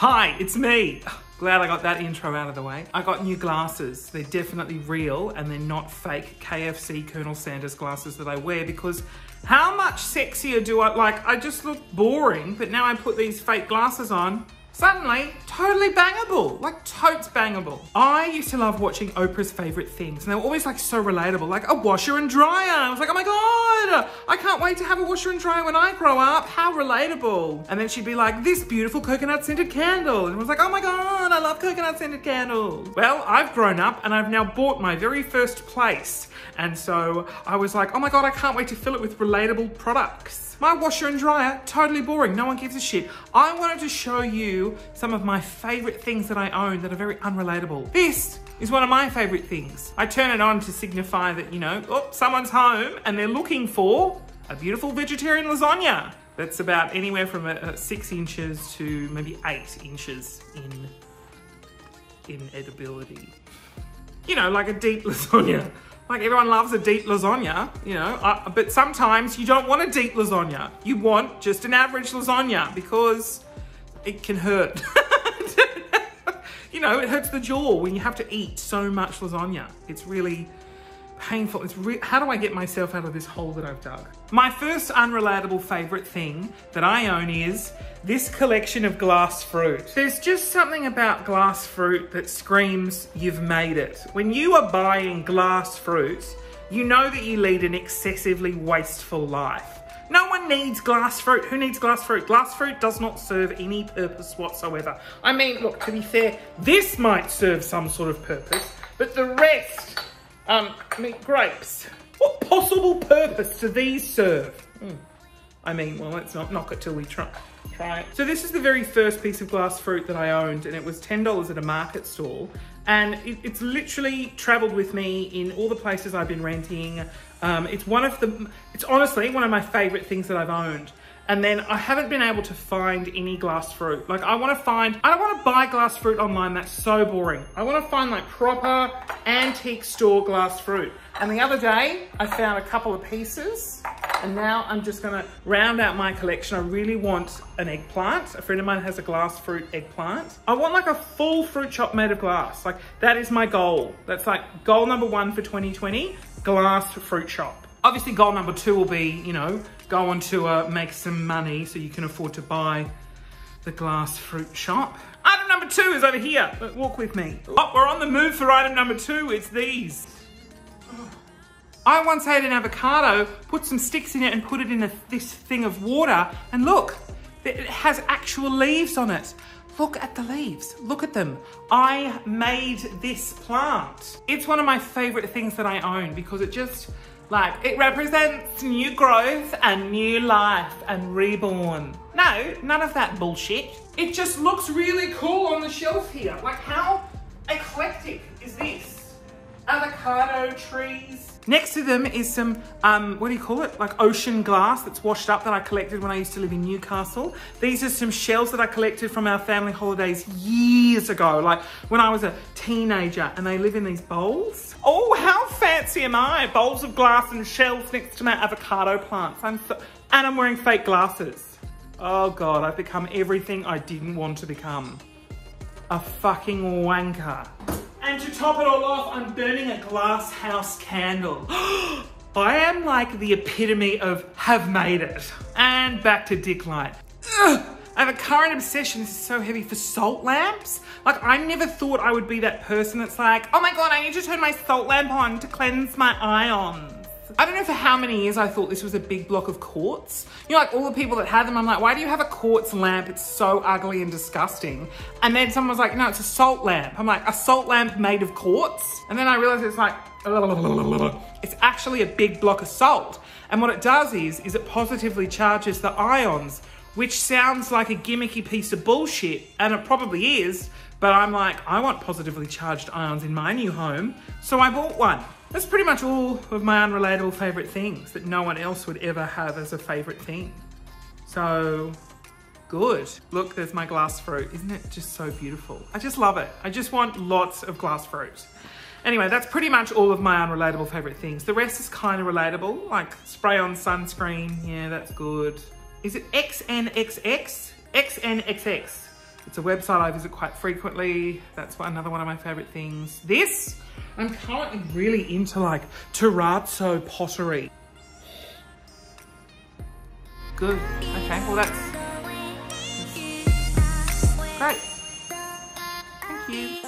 Hi, it's me. Glad I got that intro out of the way. I got new glasses. They're definitely real and they're not fake KFC Colonel Sanders glasses that I wear because how much sexier do I, like, I just look boring, but now I put these fake glasses on. Suddenly, totally bangable, like totes bangable. I used to love watching Oprah's Favorite Things and they were always like so relatable, like a washer and dryer. I was like, oh my God, I can't wait to have a washer and dryer when I grow up, how relatable. And then she'd be like, this beautiful coconut scented candle. And I was like, oh my God, I love coconut scented candles. Well, I've grown up and I've now bought my very first place. And so I was like, oh my God, I can't wait to fill it with relatable products. My washer and dryer, totally boring, no one gives a shit. I wanted to show you some of my favorite things that I own that are very unrelatable. This is one of my favorite things. I turn it on to signify that, you know, oh, someone's home and they're looking for a beautiful vegetarian lasagna. That's about anywhere from 6 inches to maybe 8 inches in edibility. You know, like a deep lasagna. Like everyone loves a deep lasagna, you know, but sometimes you don't want a deep lasagna. You want just an average lasagna because it can hurt. You know, it hurts the jaw when you have to eat so much lasagna. It's really painful. How do I get myself out of this hole that I've dug? My first unrelatable favorite thing that I own is this collection of glass fruit. There's just something about glass fruit that screams, you've made it. When you are buying glass fruit, you know that you lead an excessively wasteful life. No one needs glass fruit. Who needs glass fruit? Glass fruit does not serve any purpose whatsoever. I mean, look, to be fair, this might serve some sort of purpose, but the rest, I mean, grapes. What possible purpose do these serve? I mean, well, let's not knock it till we try it. So this is the very first piece of glass fruit that I owned and it was $10 at a market stall. And it's literally traveled with me in all the places I've been renting. It's honestly one of my favorite things that I've owned. And then I haven't been able to find any glass fruit. Like I don't wanna buy glass fruit online, that's so boring. I wanna find like proper antique store glass fruit. And the other day I found a couple of pieces and now I'm just gonna round out my collection. I really want an eggplant. A friend of mine has a glass fruit eggplant. I want like a full fruit shop made of glass. Like that is my goal. That's like goal number one for 2020, glass fruit shop. Obviously goal number two will be, you know, go on to make some money so you can afford to buy the glass fruit shop. Item number two is over here, but walk with me. Oh, we're on the move for item number two, it's these. I once ate an avocado, put some sticks in it and put it in this thing of water and look, it has actual leaves on it. Look at the leaves, look at them. I made this plant. It's one of my favorite things that I own because it just, like, it represents new growth and new life and reborn. No, none of that bullshit. It just looks really cool on the shelf here. Like, how eclectic is this? Avocado trees. Next to them is some, what do you call it? Like ocean glass that's washed up that I collected when I used to live in Newcastle. These are some shells that I collected from our family holidays years ago, like when I was a teenager, and they live in these bowls. Oh, how fancy am I? Bowls of glass and shells next to my avocado plants. And I'm wearing fake glasses. Oh God, I've become everything I didn't want to become. A fucking wanker. And to top it all off, I'm burning a glass house candle. I am like the epitome of have made it. And back to dick light. Ugh. I have a current obsession, this is so heavy, for salt lamps. Like I never thought I would be that person that's like, oh my God, I need to turn my salt lamp on to cleanse my ions. I don't know for how many years I thought this was a big block of quartz. You know, like all the people that had them, I'm like, why do you have a quartz lamp? It's so ugly and disgusting. And then someone was like, no, it's a salt lamp. I'm like, a salt lamp made of quartz? And then I realized it's like, it's actually a big block of salt. And what it does is it positively charges the ions, which sounds like a gimmicky piece of bullshit, and it probably is, but I'm like, I want positively charged ions in my new home, so I bought one. That's pretty much all of my unrelatable favorite things that no one else would ever have as a favorite thing. So good. Look, there's my glass fruit. Isn't it just so beautiful? I just love it. I just want lots of glass fruit. Anyway, that's pretty much all of my unrelatable favorite things. The rest is kind of relatable, like spray on sunscreen. Yeah, that's good. Is it XNXX? XNXX. It's a website I visit quite frequently. That's another one of my favorite things. This, I'm currently really into like terrazzo pottery. Good, okay, well that's great. Thank you.